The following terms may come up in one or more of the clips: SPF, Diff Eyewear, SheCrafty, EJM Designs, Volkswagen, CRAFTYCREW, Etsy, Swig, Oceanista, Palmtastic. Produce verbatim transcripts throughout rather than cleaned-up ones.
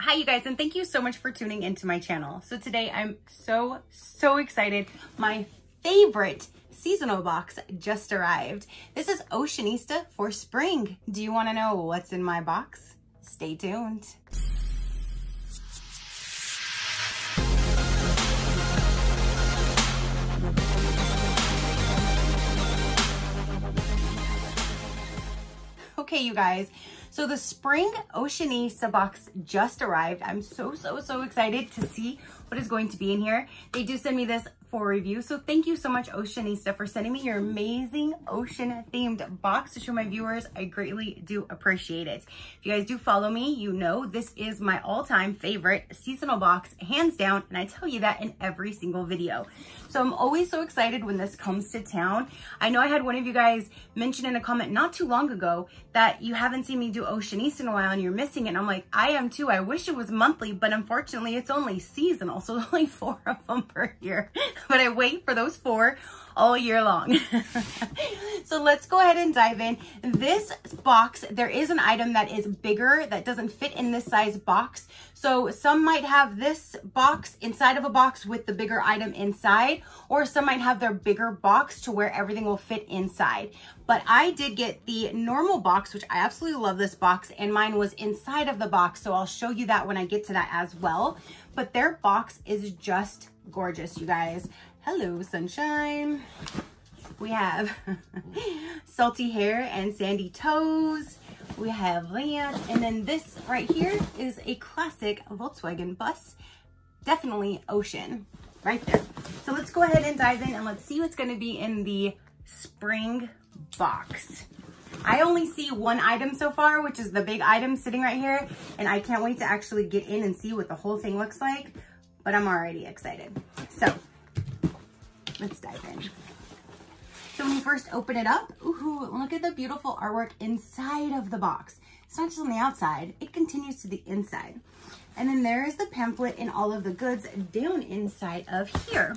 Hi you guys, and thank you so much for tuning into my channel. So today I'm so, so excited. My favorite seasonal box just arrived. This is Oceanista for spring. Do you want to know what's in my box? Stay tuned. Okay, you guys. So the spring Oceanista box just arrived. I'm so, so, so excited to see what is going to be in here. They do send me this for review. So thank you so much, Oceanista, for sending me your amazing ocean themed box to show my viewers. I greatly do appreciate it. If you guys do follow me, you know this is my all time favorite seasonal box, hands down. And I tell you that in every single video. So I'm always so excited when this comes to town. I know I had one of you guys mention in a comment not too long ago that you haven't seen me do Oceanista in a while and you're missing it. And I'm like, I am too. I wish it was monthly, but unfortunately it's only seasonal. So there's only four of them per year. But I wait for those four all year long. So let's go ahead and dive in. This box, there is an item that is bigger that doesn't fit in this size box. So some might have this box inside of a box with the bigger item inside, or some might have their bigger box to where everything will fit inside. But I did get the normal box, which I absolutely love this box, and mine was inside of the box. So I'll show you that when I get to that as well. But their box is just gorgeous, you guys. Hello, sunshine. We have salty hair and sandy toes. We have Leanne. And then this right here is a classic Volkswagen bus. Definitely ocean right there. So let's go ahead and dive in and let's see what's going to be in the spring box. I only see one item so far, which is the big item sitting right here. And I can't wait to actually get in and see what the whole thing looks like. But I'm already excited. So let's dive in. So when you first open it up, ooh, look at the beautiful artwork inside of the box. It's not just on the outside, it continues to the inside. And then there is the pamphlet and all of the goods down inside of here.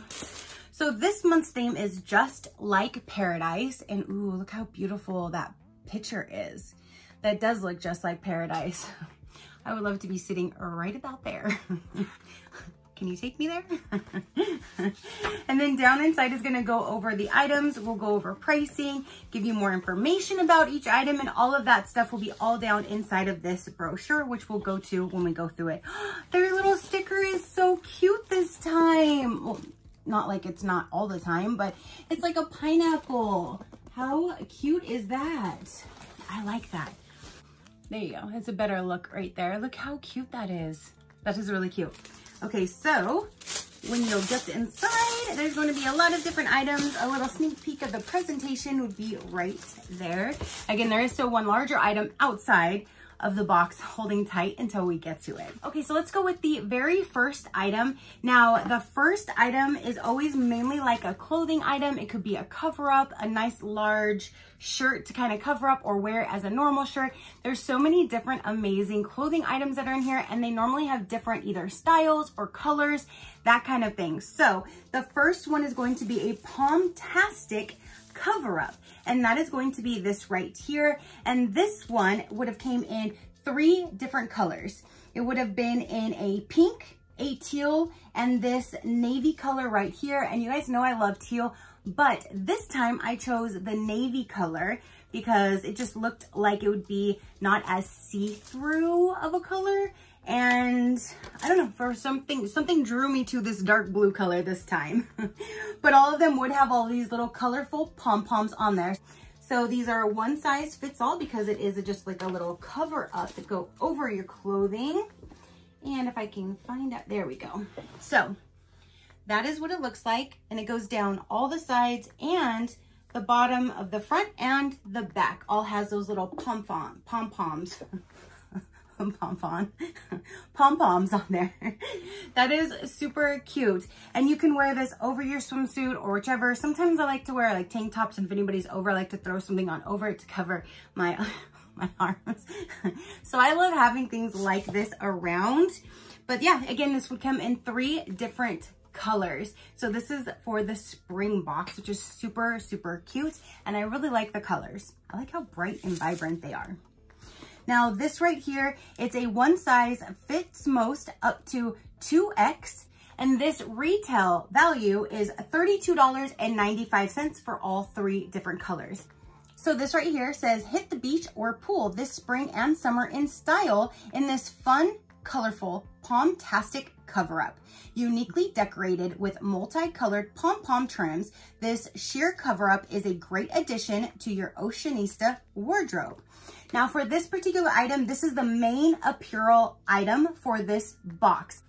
So this month's theme is Just Like Paradise. And ooh, look how beautiful that picture is. That does look just like paradise. I would love to be sitting right about there. Can you take me there? And then down inside is gonna go over the items. We'll go over pricing, give you more information about each item, and all of that stuff will be all down inside of this brochure, which we'll go to when we go through it. Their little sticker is so cute this time. Well, not like it's not all the time, but it's like a pineapple. How cute is that? I like that. There you go. It's a better look right there. Look how cute that is. That is really cute. Okay, so when you'll get inside, there's going to be a lot of different items. A little sneak peek of the presentation would be right there. Again, there is still one larger item outside of the box holding tight until we get to it. Okay, so let's go with the very first item. Now, the first item is always mainly like a clothing item. It could be a cover-up, a nice large shirt to kind of cover up or wear as a normal shirt. There's so many different amazing clothing items that are in here, and they normally have different either styles or colors, that kind of thing. So the first one is going to be a Palmtastic cover up, and that is going to be this right here. And this one would have came in three different colors. It would have been in a pink, a teal, and this navy color right here. And you guys know I love teal, but this time I chose the navy color because it just looked like it would be not as see-through of a color. And I don't know, for something, something drew me to this dark blue color this time. But all of them would have all these little colorful pom-poms on there. So these are one size fits all because it is just like a little cover up to go over your clothing. And if I can find out, there we go. So that is what it looks like. And it goes down all the sides and the bottom of the front and the back all has those little pom-pom, pom-poms. pom-pom pom-poms on there. That is super cute, and you can wear this over your swimsuit or whichever. Sometimes I like to wear like tank tops, and if anybody's over, I like to throw something on over it to cover my my arms. So I love having things like this around. But yeah, again, this would come in three different colors. So this is for the spring box, which is super super cute, and I really like the colors. I like how bright and vibrant they are. Now this right here, it's a one size fits most up to two X. And this retail value is thirty-two ninety-five for all three different colors. So this right here says, hit the beach or pool this spring and summer in style in this fun, colorful, palm-tastic cover-up. Uniquely decorated with multicolored pom-pom trims, this sheer cover-up is a great addition to your Oceanista wardrobe. Now for this particular item, this is the main apparel item for this box.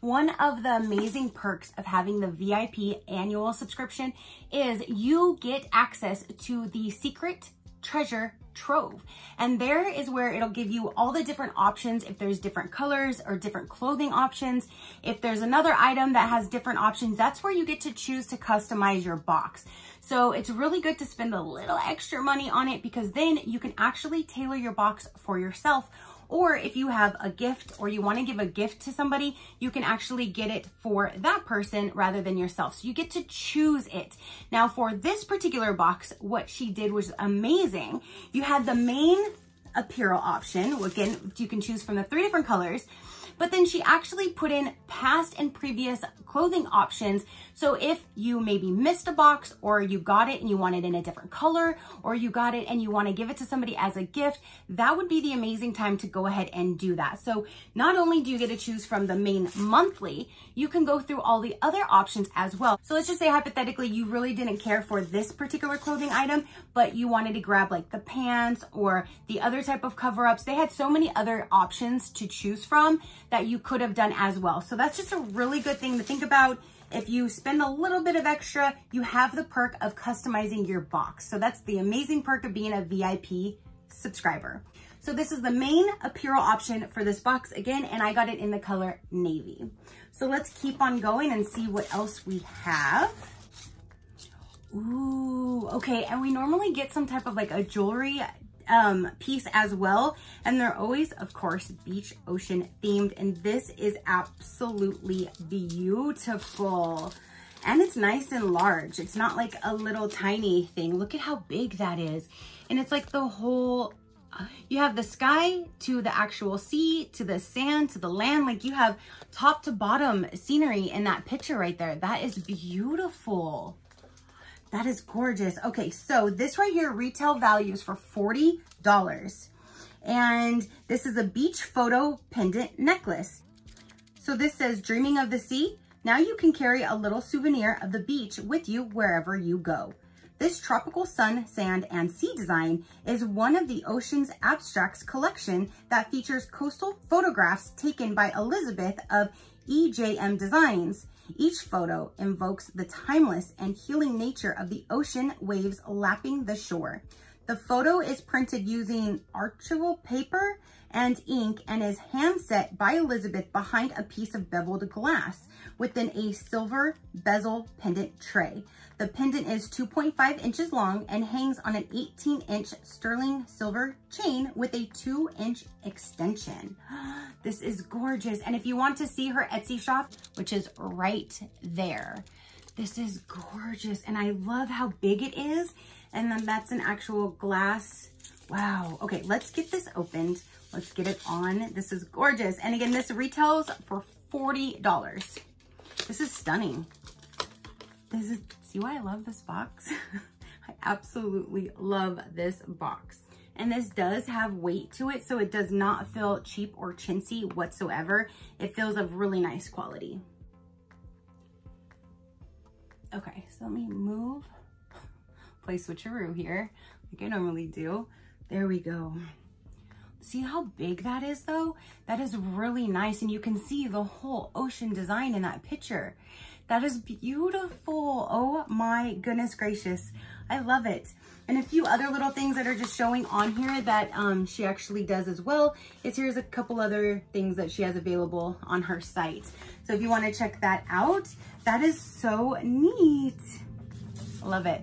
One of the amazing perks of having the V I P annual subscription is you get access to the secret treasure trove. And there is where it'll give you all the different options. If there's different colors or different clothing options, if there's another item that has different options, that's where you get to choose to customize your box. So it's really good to spend a little extra money on it, because then you can actually tailor your box for yourself. Or if you have a gift or you want to give a gift to somebody, you can actually get it for that person rather than yourself. So you get to choose it. Now for this particular box, what she did was amazing. You had the main apparel option. Again, you can choose from the three different colors, but then she actually put in past and previous clothing options. So if you maybe missed a box, or you got it and you want it in a different color, or you got it and you want to give it to somebody as a gift, that would be the amazing time to go ahead and do that. So not only do you get to choose from the main monthly, you can go through all the other options as well. So let's just say hypothetically, you really didn't care for this particular clothing item, but you wanted to grab like the pants or the other type of cover-ups. They had so many other options to choose from that you could have done as well. So that's just a really good thing to think about. If you spend a little bit of extra, you have the perk of customizing your box. So that's the amazing perk of being a V I P subscriber. So this is the main apparel option for this box again, and I got it in the color navy. So let's keep on going and see what else we have. Ooh, okay. And we normally get some type of like a jewelry um piece as well, and they're always, of course, beach ocean themed, and this is absolutely beautiful. And it's nice and large. It's not like a little tiny thing. Look at how big that is. And it's like the whole, you have the sky to the actual sea to the sand to the land. Like you have top to bottom scenery in that picture right there. That is beautiful. That is gorgeous. Okay, so this right here, retail values for forty dollars. And this is a beach photo pendant necklace. So this says, dreaming of the sea? Now you can carry a little souvenir of the beach with you wherever you go. This tropical sun, sand, and sea design is one of the Ocean's Abstracts collection that features coastal photographs taken by Elizabeth of E J M Designs. Each photo invokes the timeless and healing nature of the ocean waves lapping the shore. The photo is printed using archival paper and ink and is hand set by Elizabeth behind a piece of beveled glass within a silver bezel pendant tray. The pendant is two point five inches long and hangs on an eighteen inch sterling silver chain with a two inch extension. This is gorgeous. And if you want to see her Etsy shop, which is right there, this is gorgeous. And I love how big it is. And then that's an actual glass. Wow. Okay, let's get this opened. Let's get it on. This is gorgeous. And again, this retails for forty dollars. This is stunning. This is, see why I love this box? I absolutely love this box. And this does have weight to it, so it does not feel cheap or chintzy whatsoever. It feels of really nice quality. Okay, so let me move. Play switcheroo here, like I normally do. There we go. See how big that is though? That is really nice, and you can see the whole ocean design in that picture. That is beautiful. Oh my goodness gracious. I love it. And a few other little things that are just showing on here that um, she actually does as well is here's a couple other things that she has available on her site. So if you want to check that out, that is so neat. Love it.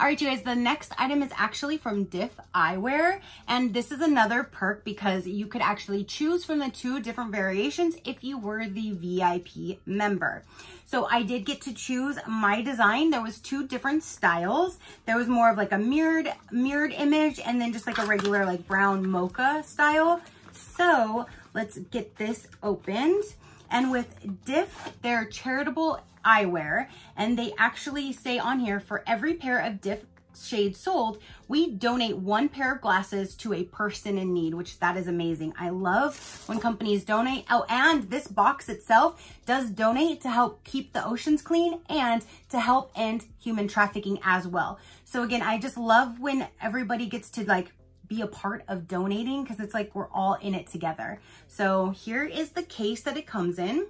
All right, you guys, the next item is actually from Diff Eyewear, and this is another perk because you could actually choose from the two different variations if you were the V I P member. So I did get to choose my design. There was two different styles. There was more of like a mirrored mirrored image and then just like a regular like brown mocha style. So let's get this opened. And with Diff, they're charitable eyewear, and they actually say on here, for every pair of Diff shades sold, we donate one pair of glasses to a person in need, which that is amazing. I love when companies donate. Oh, and this box itself does donate to help keep the oceans clean and to help end human trafficking as well. So again, I just love when everybody gets to like be a part of donating, because it's like we're all in it together. So here is the case that it comes in,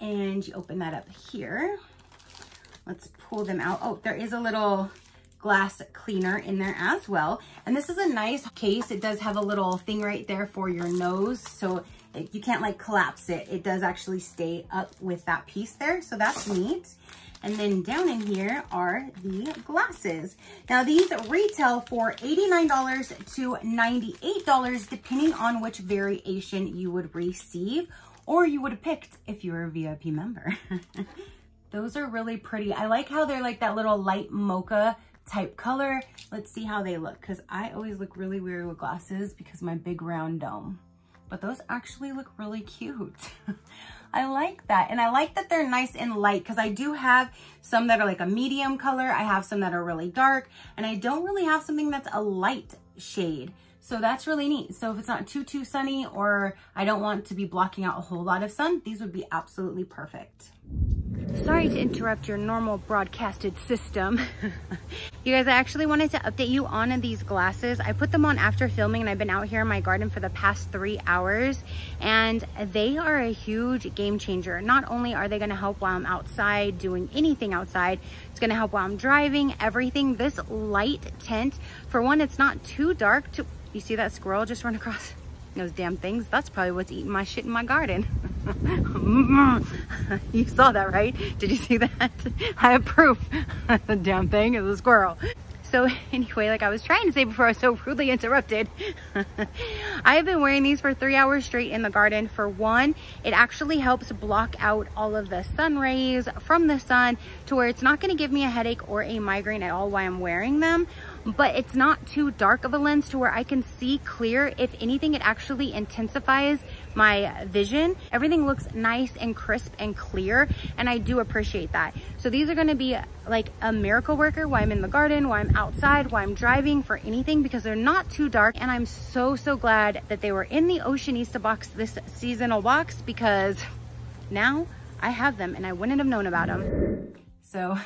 and you open that up here. Let's pull them out. Oh, there is a little glass cleaner in there as well. And this is a nice case. It does have a little thing right there for your nose, so it, you can't like collapse it. It does actually stay up with that piece there, so that's neat. And then down in here are the glasses. Now these retail for eighty-nine dollars to ninety-eight dollars, depending on which variation you would receive or you would have picked if you were a V I P member. Those are really pretty. I like how they're like that little light mocha type color. Let's see how they look, because I always look really weird with glasses because my big round dome. But those actually look really cute. I like that. And I like that they're nice and light, because I do have some that are like a medium color. I have some that are really dark, and I don't really have something that's a light shade. So that's really neat. So if it's not too, too sunny, or I don't want to be blocking out a whole lot of sun, these would be absolutely perfect. Sorry to interrupt your normal broadcasted system. You guys, I actually wanted to update you on these glasses. I put them on after filming, and I've been out here in my garden for the past three hours, and they are a huge game changer. Not only are they gonna help while I'm outside doing anything outside, it's gonna help while I'm driving, everything. This light tint, for one, it's not too dark to, you see that squirrel just run across? Those damn things, that's probably what's eating my shit in my garden. You saw that, right? Did you see that? I approve. The damn thing is a squirrel. So anyway, like I was trying to say before I was so rudely interrupted, I've been wearing these for three hours straight in the garden. For one, it actually helps block out all of the sun rays from the sun to where it's not going to give me a headache or a migraine at all while I'm wearing them. But it's not too dark of a lens to where I can see clear. If anything, it actually intensifies my vision. Everything looks nice and crisp and clear, and I do appreciate that. So these are going to be like a miracle worker while I'm in the garden, while I'm outside, while I'm driving, for anything, because they're not too dark. And I'm so, so glad that they were in the Oceanista box, this seasonal box, because now I have them and I wouldn't have known about them. So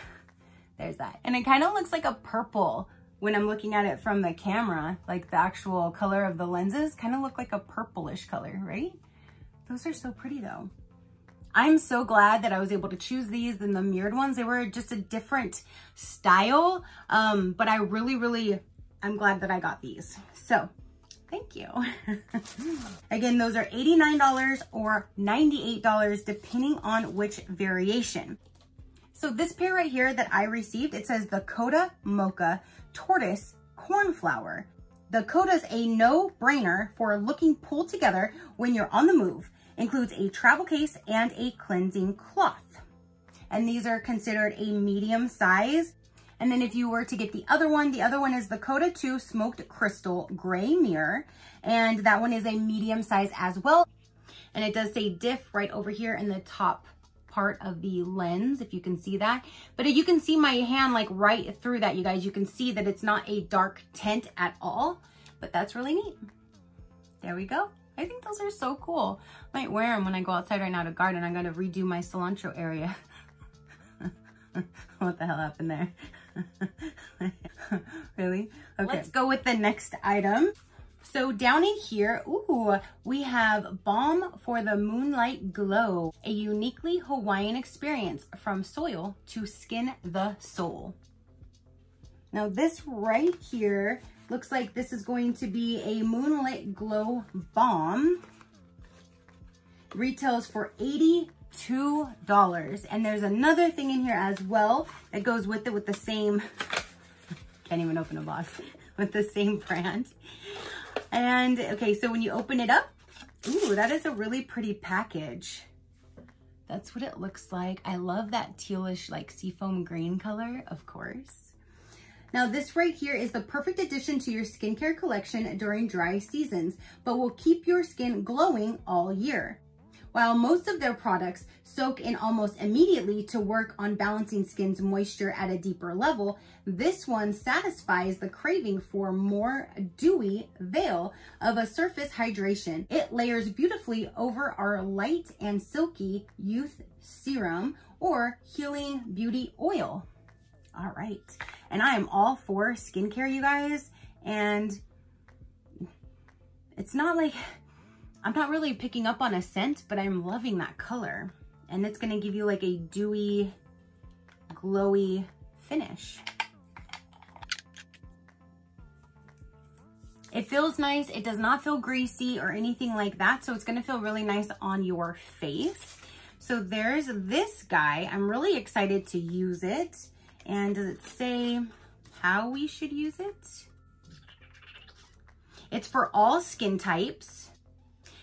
there's that. And it kind of looks like a purple when I'm looking at it from the camera. Like the actual color of the lenses kind of look like a purplish color, right? Those are so pretty though. I'm so glad that I was able to choose these than the mirrored ones. They were just a different style, um, but I really, really, I'm glad that I got these. So thank you. Again, those are eighty-nine dollars or ninety-eight dollars, depending on which variation. So this pair right here that I received, it says the Coda Mocha Tortoise Cornflower. The Coda's a no-brainer for looking pulled together when you're on the move. Includes a travel case and a cleansing cloth. And these are considered a medium size. And then if you were to get the other one, the other one is the Coda two Smoked Crystal Gray Mirror. And that one is a medium size as well. And it does say Diff right over here in the top part of the lens, if you can see that. But you can see my hand like right through that, you guys. You can see that it's not a dark tint at all, but that's really neat. There we go. I think those are so cool. I might wear them when I go outside right now to garden. I'm gonna redo my cilantro area. What the hell happened there? Really? Okay. Let's go with the next item. So down in here, ooh, we have Balm for the Moonlight Glow, a uniquely Hawaiian experience from soil to skin the soul. Now this right here looks like this is going to be a Moonlight Glow Balm. Retails for eighty-two dollars. And there's another thing in here as well that goes with it with the same Can't even open a box with the same brand. And okay, so when you open it up, ooh, that is a really pretty package. That's what it looks like. I love that tealish like seafoam green color, of course. Now this right here is the perfect addition to your skincare collection during dry seasons, but will keep your skin glowing all year. While most of their products soak in almost immediately to work on balancing skin's moisture at a deeper level, this one satisfies the craving for more dewy veil of a surface hydration. It layers beautifully over our light and silky youth serum or healing beauty oil. All right, and I am all for skincare, you guys, and it's not like, I'm not really picking up on a scent, but I'm loving that color. And it's gonna give you like a dewy, glowy finish. It feels nice. It does not feel greasy or anything like that. So it's gonna feel really nice on your face. So there's this guy. I'm really excited to use it. And does it say how we should use it? It's for all skin types.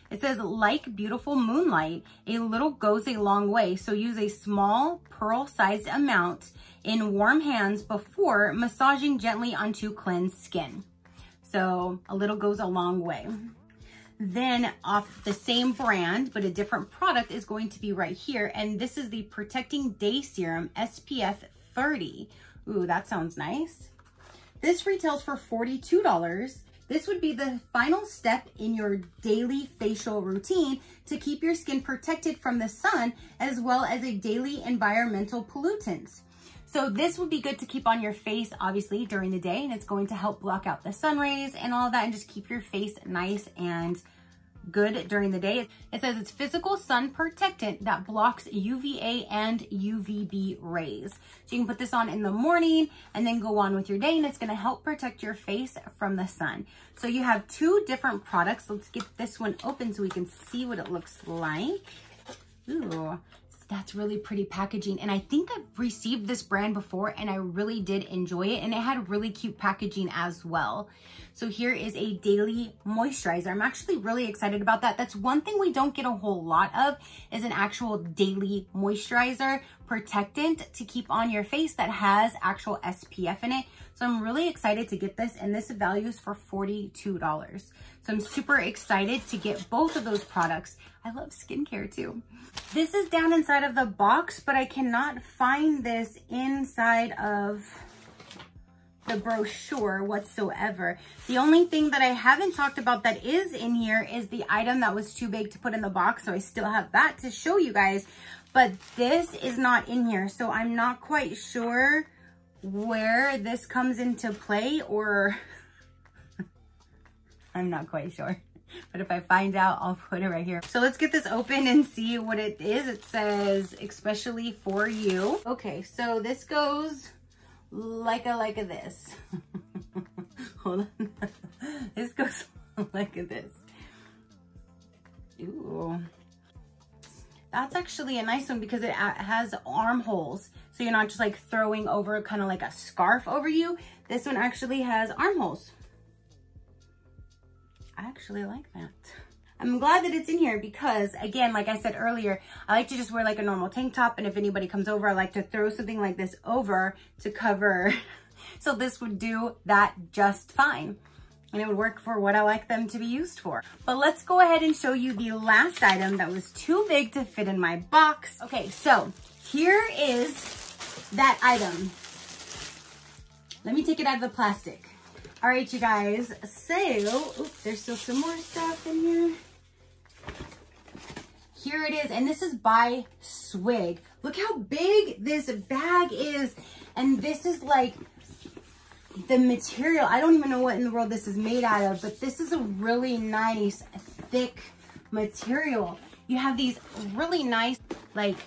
It says, like beautiful moonlight, a little goes a long way. So use a small pearl-sized amount in warm hands before massaging gently onto cleansed skin. So a little goes a long way. Then off the same brand, but a different product is going to be right here. And this is the Protecting Day Serum S P F thirty. Ooh, that sounds nice. This retails for forty-two dollars. This would be the final step in your daily facial routine to keep your skin protected from the sun, as well as a daily environmental pollutant. So this would be good to keep on your face, obviously, during the day, and it's going to help block out the sun rays and all that, and just keep your face nice and good during the day. It says it's physical sun protectant that blocks U V A and U V B rays. So you can put this on in the morning and then go on with your day, and it's going to help protect your face from the sun. So you have two different products. Let's get this one open so we can see what it looks like. Ooh, that's really pretty packaging. And I think I've received this brand before and I really did enjoy it. And it had really cute packaging as well. So here is a daily moisturizer. I'm actually really excited about that. That's one thing we don't get a whole lot of, is an actual daily moisturizer protectant to keep on your face that has actual S P F in it. So I'm really excited to get this, and this values for forty-two dollars. So I'm super excited to get both of those products. I love skincare too. This is down inside of the box, but I cannot find this inside of the brochure whatsoever. The only thing that I haven't talked about that is in here is the item that was too big to put in the box. So I still have that to show you guys, but this is not in here. So I'm not quite sure where this comes into play, or I'm not quite sure. But if I find out, I'll put it right here. So let's get this open and see what it is. It says, especially for you. Okay, so this goes like a, like a this. Hold on. This goes like a this. Ooh. That's actually a nice one because it has armholes. So you're not just like throwing over kind of like a scarf over you. This one actually has armholes. I actually like that. I'm glad that it's in here because, again, like I said earlier, I like to just wear like a normal tank top, and if anybody comes over, I like to throw something like this over to cover. So this would do that just fine, and it would work for what I like them to be used for. But let's go ahead and show you the last item that was too big to fit in my box. Okay, so here is that item. Let me take it out of the plastic. All right, you guys, so, oops, there's still some more stuff in here. Here it is, and this is by Swig. Look how big this bag is, and this is like the material. I don't even know what in the world this is made out of, but this is a really nice, thick material. You have these really nice, like,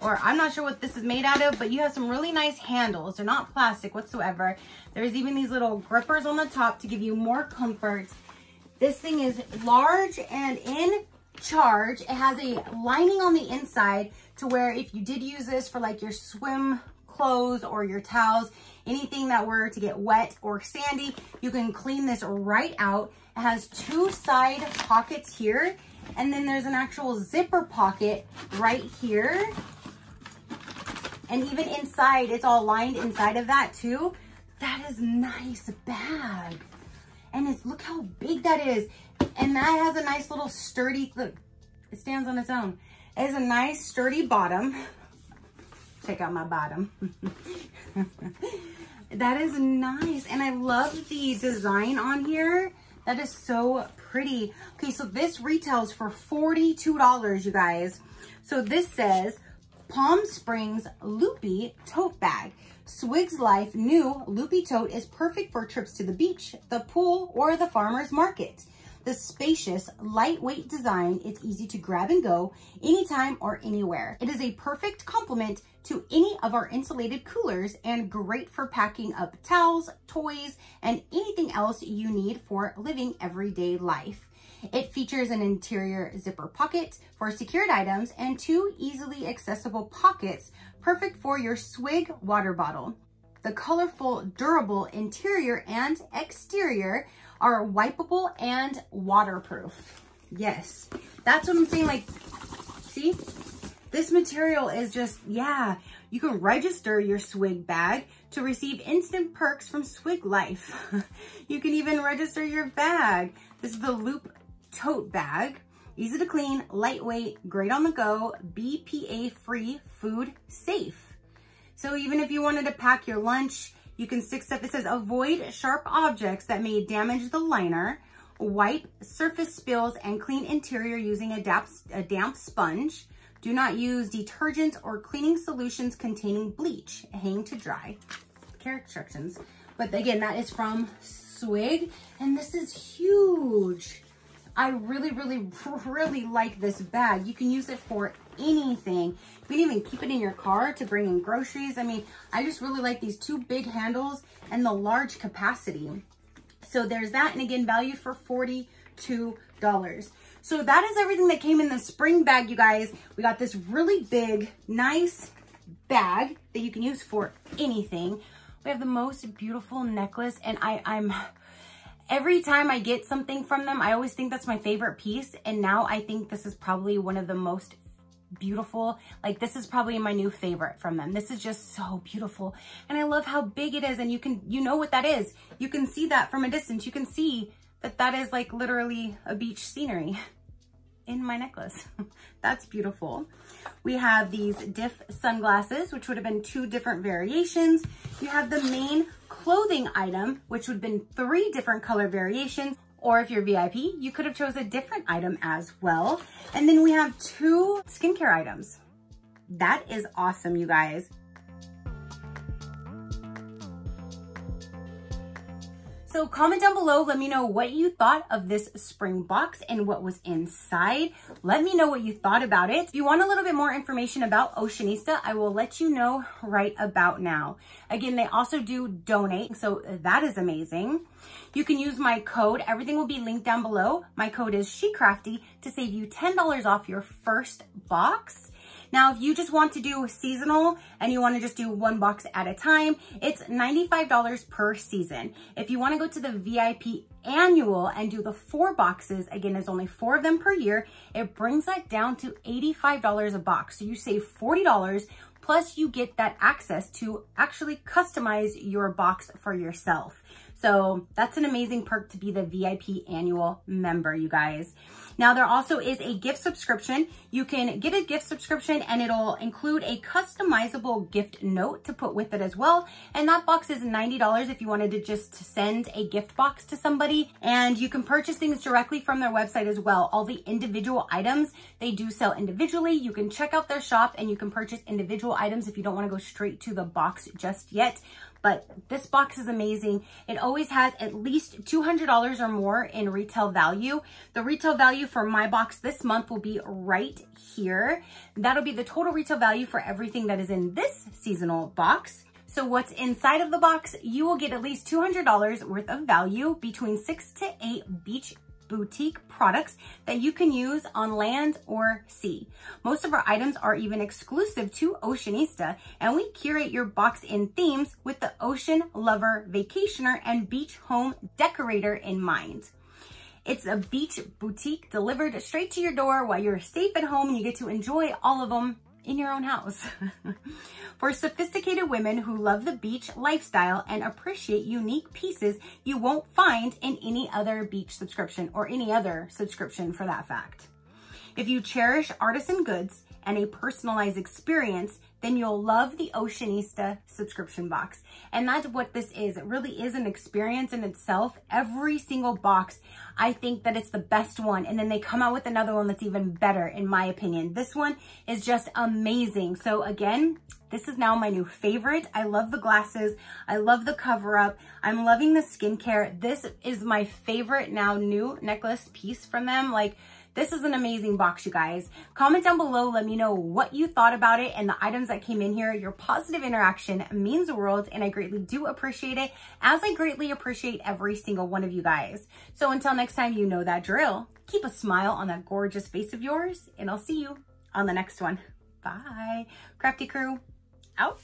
or I'm not sure what this is made out of, but you have some really nice handles. They're not plastic whatsoever. There's even these little grippers on the top to give you more comfort. This thing is large and in charge. It has a lining on the inside to where if you did use this for like your swim clothes or your towels, anything that were to get wet or sandy, you can clean this right out. It has two side pockets here, and then there's an actual zipper pocket right here. And even inside, it's all lined inside of that too. That is a nice bag. And it's, look how big that is. And that has a nice little sturdy, look, it stands on its own. It has a nice sturdy bottom. Check out my bottom. That is nice. And I love the design on here. That is so pretty. Okay, so this retails for forty-two dollars, you guys. So this says, Palm Springs Loopy Tote Bag. Swig's Life new Loopy Tote is perfect for trips to the beach, the pool, or the farmer's market. The spacious, lightweight design is easy to grab and go anytime or anywhere. It is a perfect complement to any of our insulated coolers and great for packing up towels, toys, and anything else you need for living everyday life. It features an interior zipper pocket for secured items and two easily accessible pockets, perfect for your Swig water bottle. The colorful, durable interior and exterior are wipeable and waterproof. Yes, that's what I'm saying. Like, see, this material is just, yeah, you can register your Swig bag to receive instant perks from Swig Life. You can even register your bag. This is the Loop Tote Bag. Easy to clean, lightweight, great on the go, B P A free, food safe. So even if you wanted to pack your lunch, you can stick stuff. It says avoid sharp objects that may damage the liner, wipe surface spills and clean interior using a damp, a damp sponge. Do not use detergents or cleaning solutions containing bleach. Hang to dry. Care instructions. But again, that is from Swig, and this is huge. I really, really, really like this bag. You can use it for anything. You can even keep it in your car to bring in groceries. I mean, I just really like these two big handles and the large capacity. So there's that, and again, valued for forty-two dollars. So that is everything that came in the spring bag, you guys. We got this really big, nice bag that you can use for anything. We have the most beautiful necklace, and I, I'm... every time I get something from them, I always think that's my favorite piece. And now I think this is probably one of the most beautiful. Like, this is probably my new favorite from them. This is just so beautiful. And I love how big it is. And you can, you know what that is. You can see that from a distance. You can see that that is like literally a beach scenery in my necklace. That's beautiful. We have these Diff sunglasses, which would have been two different variations. You have the main clothing item, which would have been three different color variations, or if you're V I P, you could have chose a different item as well. And then we have two skincare items. That is awesome, you guys. So comment down below, let me know what you thought of this spring box and what was inside. Let me know what you thought about it. If you want a little bit more information about Oceanista, I will let you know right about now. Again, they also do donate, so that is amazing. You can use my code. Everything will be linked down below. My code is SheCrafty to save you ten dollars off your first box. Now, if you just want to do seasonal and you want to just do one box at a time, it's ninety-five dollars per season. If you want to go to the V I P annual and do the four boxes, again, there's only four of them per year, it brings that down to eighty-five dollars a box. So you save forty dollars, plus you get that access to actually customize your box for yourself. So that's an amazing perk to be the V I P annual member, you guys. Now, there also is a gift subscription. You can get a gift subscription and it'll include a customizable gift note to put with it as well. And that box is ninety dollars if you wanted to just send a gift box to somebody. And you can purchase things directly from their website as well. All the individual items, they do sell individually. You can check out their shop and you can purchase individual items if you don't want to go straight to the box just yet. But this box is amazing. It always has at least two hundred dollars or more in retail value. The retail value for my box this month will be right here. That'll be the total retail value for everything that is in this seasonal box. So what's inside of the box, you will get at least two hundred dollars worth of value between six to eight beach boutique products that you can use on land or sea. Most of our items are even exclusive to Oceanista, and we curate your box in themes with the ocean lover, vacationer, and beach home decorator in mind. It's a beach boutique delivered straight to your door while you're safe at home, and you get to enjoy all of them in your own house. For sophisticated women who love the beach lifestyle and appreciate unique pieces you won't find in any other beach subscription, or any other subscription for that fact. If you cherish artisan goods and a personalized experience, then you'll love the Oceanista subscription box. And that's what this is. It really is an experience in itself. Every single box, I think that it's the best one. And then they come out with another one that's even better, in my opinion. This one is just amazing. So again, this is now my new favorite. I love the glasses. I love the cover up. I'm loving the skincare. This is my favorite now new necklace piece from them. Like, this is an amazing box, you guys. Comment down below, let me know what you thought about it and the items that came in here. Your positive interaction means the world, and I greatly do appreciate it, as I greatly appreciate every single one of you guys. So until next time, you know that drill. Keep a smile on that gorgeous face of yours, and I'll see you on the next one. Bye. Crafty Crew, out.